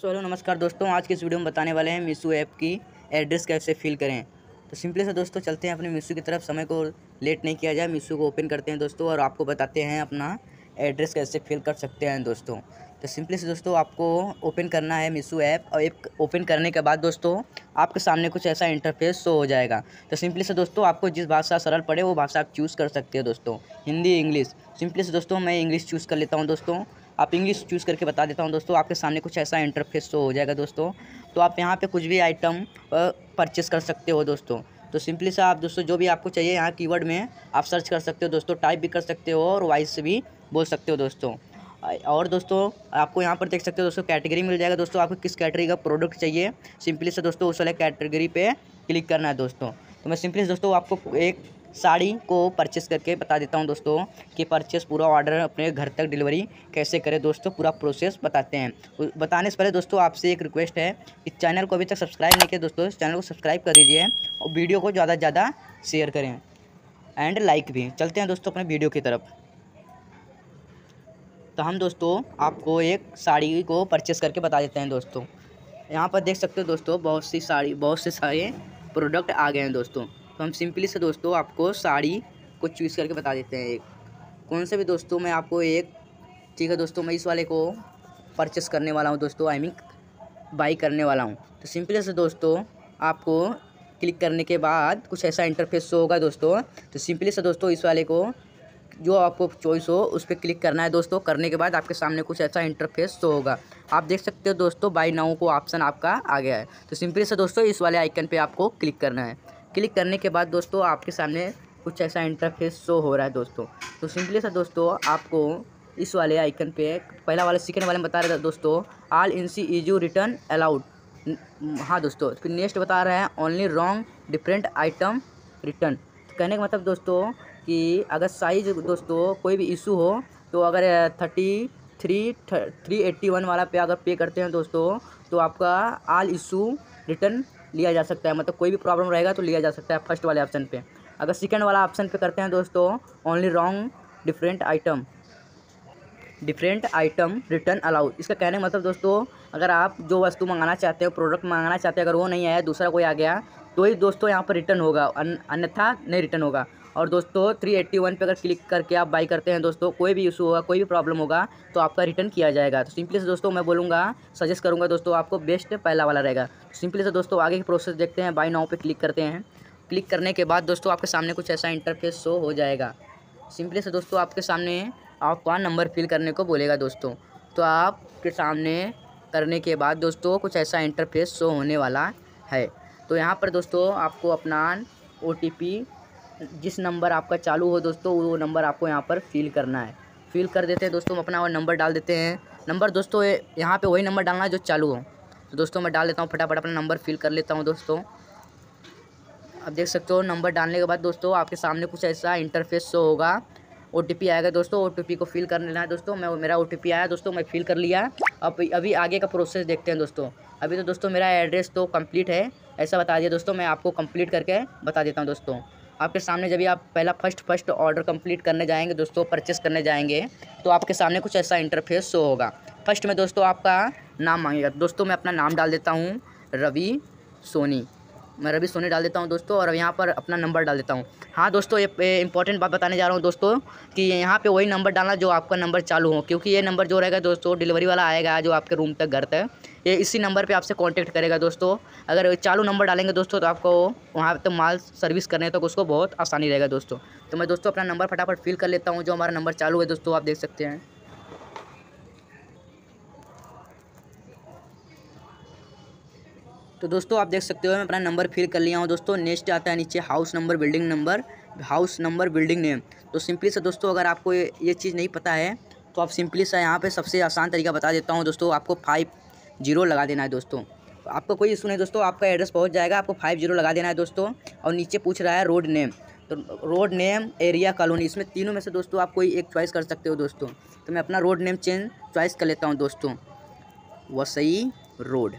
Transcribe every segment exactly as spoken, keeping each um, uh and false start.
So hello नमस्कार दोस्तों, आज के इस वीडियो में बताने वाले हैं मीशो ऐप की एड्रेस कैसे फिल करें। तो सिंपली से दोस्तों चलते हैं अपने मीशो की तरफ। समय को लेट नहीं किया जाए, मीशो को ओपन करते हैं दोस्तों और आपको बताते हैं अपना एड्रेस कैसे फिल कर सकते हैं दोस्तों। तो सिंपली से दोस्तों आपको ओपन करना है मीशो ऐप और ऐप ओपन करने के बाद दोस्तों आपके सामने कुछ ऐसा इंटरफेस शो हो जाएगा। तो सिंपली से दोस्तों आपको जिस भाषा सरल पड़े वो भाषा आप चूज़ कर सकते हो दोस्तों, हिंदी इंग्लिश। सिंपली से दोस्तों मैं इंग्लिश चूज़ कर लेता हूँ दोस्तों, आप इंग्लिश चूज़ करके बता देता हूं दोस्तों। आपके सामने कुछ ऐसा इंटरफेस शो हो जाएगा दोस्तों। तो आप यहां पे कुछ भी आइटम परचेस कर सकते हो दोस्तों। तो सिंपली से आप दोस्तों जो भी आपको चाहिए यहां कीवर्ड में आप सर्च कर सकते हो दोस्तों, टाइप भी कर सकते हो और वॉइस से भी बोल सकते हो दोस्तों। और दोस्तों आपको यहाँ पर देख सकते हो दोस्तों कैटेगरी मिल जाएगा दोस्तों, आपको किस कैटेगरी का प्रोडक्ट चाहिए। सिंपली से दोस्तों उस वाले कैटेगरी पर क्लिक करना है दोस्तों। तो मैं सिंपली से दोस्तों आपको एक साड़ी को परचेस करके बता देता हूं दोस्तों कि परचेस पूरा ऑर्डर अपने घर तक डिलीवरी कैसे करें दोस्तों, पूरा प्रोसेस बताते हैं। बताने से पहले दोस्तों आपसे एक रिक्वेस्ट है कि चैनल को अभी तक सब्सक्राइब नहीं किया दोस्तों, चैनल को सब्सक्राइब कर दीजिए और वीडियो को ज़्यादा से ज़्यादा शेयर करें एंड लाइक भी। चलते हैं दोस्तों अपने वीडियो की तरफ। तो हम दोस्तों आपको एक साड़ी को परचेस करके बता देते हैं दोस्तों। यहाँ पर देख सकते हो दोस्तों बहुत सी साड़ी बहुत से सारे प्रोडक्ट आ गए हैं दोस्तों। तो हम सिंपली से दोस्तों आपको साड़ी को चूज़ करके बता देते हैं, एक कौन से भी दोस्तों। मैं आपको एक ठीक है दोस्तों मैं इस वाले को परचेस करने वाला हूं दोस्तों, आई मीन बाई करने वाला हूं। तो सिंपली से दोस्तों आपको क्लिक करने के बाद कुछ ऐसा इंटरफेस शो होगा दोस्तों। तो सिंपली से दोस्तों इस वाले को जो आपको चॉइस हो उस पर क्लिक करना है दोस्तों। करने के बाद आपके सामने कुछ ऐसा इंटरफेस शो होगा, आप देख सकते हो दोस्तों बाई नाउ को ऑप्शन आपका आ गया है। तो सिंपली से दोस्तों इस वाले आइकन पर आपको क्लिक करना है। क्लिक करने के बाद दोस्तों आपके सामने कुछ ऐसा इंटरफेस शो हो रहा है दोस्तों। तो सिंपली सा दोस्तों आपको इस वाले आइकन पे पहला वाला सेकेंड वाले में बता रहा था दोस्तों ऑल इनसी इजू रिटर्न अलाउड। हाँ दोस्तों फिर नेक्स्ट बता रहे हैं only wrong different item return. तो कहने का मतलब दोस्तों कि अगर साइज दोस्तों कोई भी इशू हो तो अगर thirty three three eighty one वाला पे अगर पे करते हैं दोस्तों तो आपका ऑल इशू रिटर्न लिया जा सकता है, मतलब कोई भी प्रॉब्लम रहेगा तो लिया जा सकता है फर्स्ट वाले ऑप्शन पे। अगर सेकंड वाला ऑप्शन पे करते हैं दोस्तों only wrong different item different item return allowed, इसका कहने का मतलब दोस्तों अगर आप जो वस्तु मंगाना चाहते हो प्रोडक्ट मंगाना चाहते हो अगर वो नहीं आया दूसरा कोई आ गया तो ही दोस्तों यहाँ पर रिटर्न होगा, अन्यथा नहीं रिटर्न होगा। और दोस्तों थ्री एट्टी वन पर अगर क्लिक करके आप बाई करते हैं दोस्तों कोई भी इशू होगा कोई भी प्रॉब्लम होगा तो आपका रिटर्न किया जाएगा। तो सिंपली से दोस्तों मैं बोलूँगा सजेस्ट करूँगा दोस्तों आपको बेस्ट पहला वाला रहेगा। सिंपली से दोस्तों आगे की प्रोसेस देखते हैं। बाई नाउ पे क्लिक करते हैं। क्लिक करने के बाद दोस्तों आपके सामने कुछ ऐसा इंटरफेस शो हो जाएगा। सिंपली से दोस्तों आपके सामने आपका नंबर फिल करने को बोलेगा दोस्तों। तो आपके सामने करने के बाद दोस्तों कुछ ऐसा इंटरफेस शो होने वाला है। तो यहाँ पर दोस्तों आपको अपना ओ टी पी जिस नंबर आपका चालू हो दोस्तों वो नंबर आपको यहाँ पर फिल करना है। फिल कर देते हैं दोस्तों, अपना वो नंबर डाल देते हैं। नंबर दोस्तों यहाँ पे वही नंबर डालना है जो चालू हो। तो दोस्तों मैं डाल देता हूँ, फटाफट अपना नंबर फिल कर लेता हूँ दोस्तों। अब देख सकते हो नंबर डालने के बाद दोस्तों आपके सामने कुछ ऐसा इंटरफेस शो होगा, ओ टी पी आएगा दोस्तों। ओ टी पी को फिल कर लेना है दोस्तों। मैं मेरा ओ टी पी आया दोस्तों, मैं फिल कर लिया। अब अभी आगे का प्रोसेस देखते हैं दोस्तों। अभी तो दोस्तों मेरा एड्रेस तो कम्प्लीट है ऐसा बता दिया दोस्तों। मैं आपको कम्प्लीट करके बता देता हूँ दोस्तों। आपके सामने जब भी आप पहला फर्स्ट फर्स्ट ऑर्डर कंप्लीट करने जाएंगे दोस्तों, परचेस करने जाएंगे तो आपके सामने कुछ ऐसा इंटरफेस शो होगा। फर्स्ट में दोस्तों आपका नाम मांगेगा दोस्तों। मैं अपना नाम डाल देता हूँ रवि सोनी, मैं रवि सोनी डाल देता हूँ दोस्तों। और यहाँ पर अपना नंबर डाल देता हूँ। हाँ दोस्तों ये इंपॉर्टेंट बात बताने जा रहा हूँ दोस्तों कि यहाँ पे वही नंबर डालना जो आपका नंबर चालू हो, क्योंकि ये नंबर जो रहेगा दोस्तों डिलीवरी वाला आएगा जो आपके रूम तक घर तक ये इसी नंबर पे आपसे कांटेक्ट करेगा दोस्तों। अगर चालू नंबर डालेंगे दोस्तों तो आपको वहाँ तक तो माल सर्विस करने तक तो उसको बहुत आसानी रहेगा दोस्तों। तो मैं दोस्तों अपना नंबर फटाफट फिल कर लेता हूँ जो हमारा नंबर चालू है दोस्तों, आप देख सकते हैं। तो दोस्तों आप देख सकते हो मैं अपना नंबर फिल कर लिया हूँ दोस्तों। नेक्स्ट आता है नीचे house number building number house number building name. तो सिंपली से दोस्तों अगर आपको ये, ये चीज़ नहीं पता है तो आप सिंपली से यहाँ पे सबसे आसान तरीका बता देता हूँ दोस्तों। आपको फाइव जीरो लगा देना है दोस्तों, आपको कोई इशू नहीं दोस्तों, आपका एड्रेस पहुँच जाएगा। आपको फाइव जीरो लगा देना है दोस्तों। और नीचे पूछ रहा है रोड नेम, तो रोड नेम एरिया कॉलोनी इसमें तीनों में से दोस्तों आप कोई एक चॉइस कर सकते हो दोस्तों। तो मैं अपना रोड नेम चेंज चॉइस कर लेता हूँ दोस्तों, वसई रोड।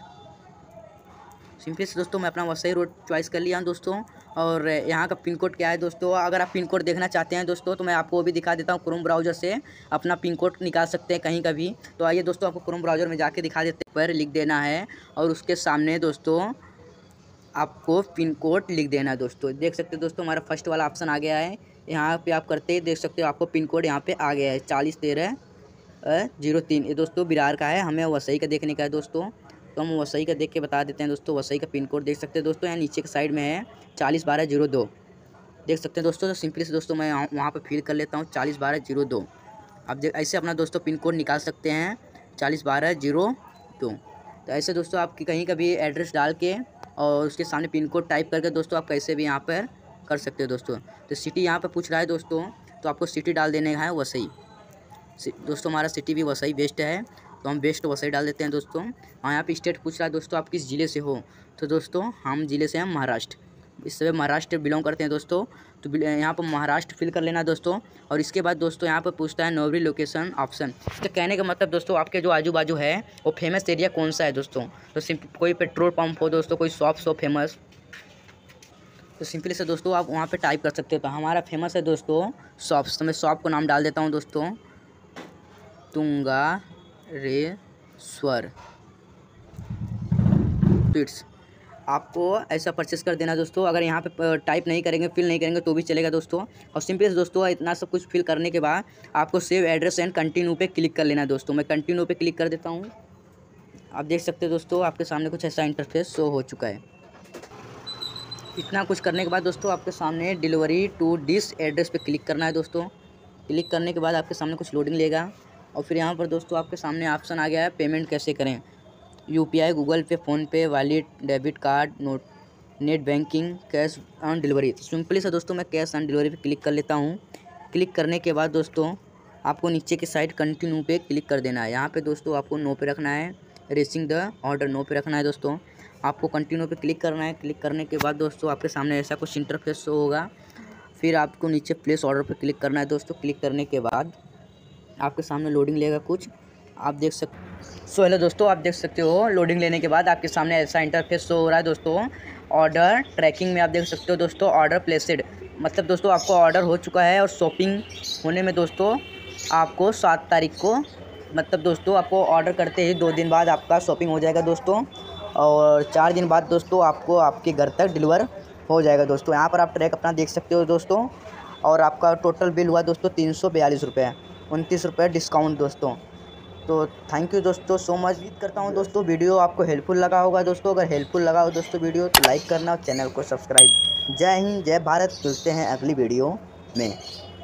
सिंपली से दोस्तों मैं अपना वसई रोड चॉइस कर लिया हूँ दोस्तों। और यहाँ का पिन कोड क्या है दोस्तों, अगर आप पिन कोड देखना चाहते हैं दोस्तों तो मैं आपको वो भी दिखा देता हूँ। क्रोम ब्राउज़र से अपना पिन कोड निकाल सकते हैं कहीं का भी। तो आइए दोस्तों आपको क्रोम ब्राउज़र में जाके दिखा देते हैं, पर लिख देना है और उसके सामने दोस्तों आपको पिन कोड लिख देना है दोस्तों। देख सकते हो दोस्तों हमारा फर्स्ट वाला ऑप्शन आ गया है। यहाँ पे आप करते ही देख सकते हो आपको पिन कोड यहाँ पे आ गया है चालीस तेरह जीरो तीन। ये दोस्तों बिहार का है, हमें वसई का देखने का है दोस्तों। तो हम वसई का देख के बता देते हैं दोस्तों। वसई का पिन कोड देख सकते हैं दोस्तों यहाँ नीचे के साइड में है चालीस बारह जीरो दो देख सकते हैं दोस्तों। तो सिंपली से दोस्तों मैं वहाँ पर फिल कर लेता हूँ चालीस बारह जीरो दो। आप ऐसे अपना दोस्तों पिन कोड निकाल सकते हैं चालीस बारह जीरो दो। तो ऐसे दोस्तों आप कहीं का भी एड्रेस डाल के और उसके सामने पिन कोड टाइप करके दोस्तों आप कैसे भी यहाँ पर कर सकते हो दोस्तों। तो सिटी यहाँ पर पूछ रहा है दोस्तों, तो आपको सिटी डाल देने का है वसई। दोस्तों हमारा सिटी भी वसई बेस्ट है तो हम बेस्ट वसई डाल देते हैं दोस्तों। और यहाँ पे स्टेट पूछ रहा है दोस्तों आप किस ज़िले से हो, तो दोस्तों हम ज़िले से हम महाराष्ट्र, इस समय महाराष्ट्र बिलोंग करते हैं दोस्तों। तो यहाँ पर महाराष्ट्र फिल कर लेना दोस्तों। और इसके बाद दोस्तों यहाँ पर पूछता है नोवरी लोकेशन ऑप्शन। तो कहने का मतलब दोस्तों आपके जो आजू बाजू है वो फेमस एरिया कौन सा है दोस्तों। तो सिंपल कोई पेट्रोल पम्प हो दोस्तों, कोई शॉप्स हो फेमस, तो सिंपली से दोस्तों आप वहाँ पर टाइप कर सकते हो। तो हमारा फेमस है दोस्तों शॉप्स, तो मैं शॉप को नाम डाल देता हूँ दोस्तों तुंगा रे स्वर ट्वीट्स। आपको ऐसा परचेस कर देना दोस्तों। अगर यहाँ पे टाइप नहीं करेंगे, फिल नहीं करेंगे तो भी चलेगा दोस्तों। और सिंपली दोस्तों इतना सब कुछ फिल करने के बाद आपको सेव एड्रेस एंड कंटिन्यू पे क्लिक कर लेना दोस्तों। मैं कंटिन्यू पे क्लिक कर देता हूँ। आप देख सकते हो दोस्तों आपके सामने कुछ ऐसा इंटरफेस शो हो चुका है। इतना कुछ करने के बाद दोस्तों आपके सामने डिलीवरी टू डिस एड्रेस पर क्लिक करना है दोस्तों। क्लिक करने के बाद आपके सामने कुछ लोडिंग लेगा और फिर यहाँ पर दोस्तों आपके सामने ऑप्शन आ गया है पेमेंट कैसे करें, UPI, Google Pay, PhonePe, wallet, debit card, note, net banking, cash on delivery. तो सिंपली से दोस्तों मैं कैश ऑन डिलीवरी पे क्लिक कर लेता हूँ। क्लिक करने के बाद दोस्तों आपको नीचे की साइड कंटिन्यू पे क्लिक कर देना है। यहाँ पे दोस्तों आपको नो पे रखना है, रेसिंग द ऑर्डर नो पे रखना है दोस्तों। आपको कंटिन्यू पे क्लिक करना है। क्लिक करने के बाद दोस्तों आपके सामने ऐसा कुछ इंटरफेस शो होगा। फिर आपको नीचे प्लेस ऑर्डर पर क्लिक करना है दोस्तों। क्लिक करने के बाद आपके सामने लोडिंग लेगा कुछ, आप देख सकते। सो हेलो दोस्तों आप देख सकते हो लोडिंग लेने के बाद आपके सामने ऐसा इंटरफेस शो हो रहा है दोस्तों। ऑर्डर ट्रैकिंग में आप देख सकते हो दोस्तों ऑर्डर प्लेसड, मतलब दोस्तों आपको ऑर्डर हो चुका है। और शॉपिंग होने में दोस्तों आपको सात तारीख को, मतलब दोस्तों आपको ऑर्डर करते ही दो दिन बाद आपका शॉपिंग हो जाएगा दोस्तों। और चार दिन बाद दोस्तों आपको आपके घर तक डिलीवर हो जाएगा दोस्तों। यहाँ पर आप ट्रैक अपना देख सकते हो दोस्तों। और आपका टोटल बिल हुआ दोस्तों तीन सौ बयालीस रुपये, उनतीस रुपये डिस्काउंट दोस्तों। तो थैंक यू दोस्तों सो मच। उम्मीद करता हूँ दोस्तों वीडियो आपको हेल्पफुल लगा होगा दोस्तों। अगर हेल्पफुल लगा हो दोस्तों वीडियो तो लाइक करना और चैनल को सब्सक्राइब। जय हिंद जय भारत, मिलते हैं अगली वीडियो में।